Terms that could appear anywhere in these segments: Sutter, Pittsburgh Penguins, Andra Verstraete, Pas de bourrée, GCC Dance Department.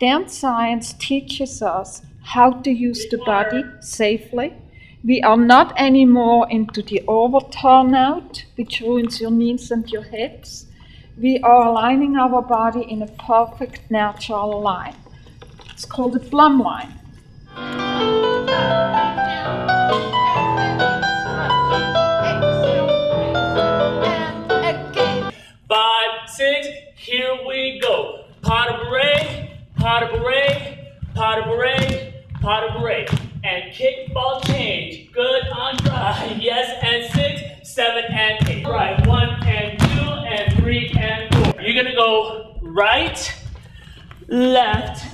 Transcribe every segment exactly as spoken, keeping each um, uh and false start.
Dance science teaches us how to use the body safely. We are not anymore into the over turnout, which ruins your knees and your hips. We are aligning our body in a perfect natural line. It's called a plumb line. Five, six, here we go. Pas de bourrée, pas de bourrée, pas de bourrée, pas de bourrée. And kickball change. Good, Andra. Yes, and six, seven, and eight. All right, one, and two, and three, and four. You're gonna go right, left,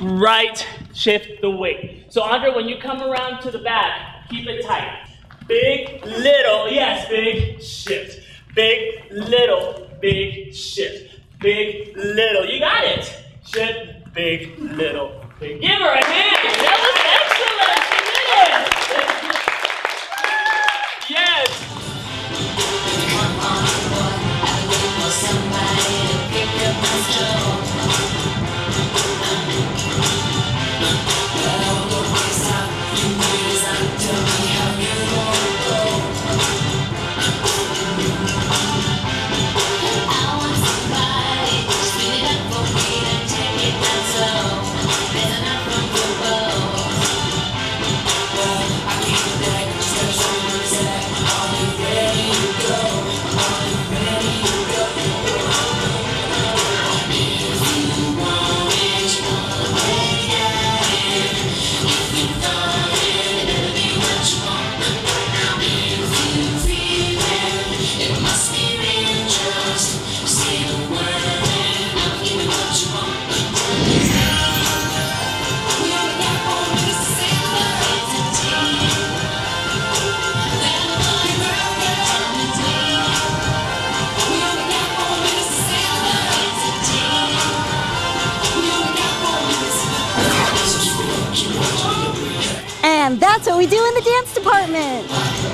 right, shift the weight. So, Andra, when you come around to the back, keep it tight. Big, little, yes, big, shift. Big, little, big, shift. Big, little, you got it. Shift, big, little, big. Give her a hand. That was excellent. She did it. Yes. And that's what we do in the dance department.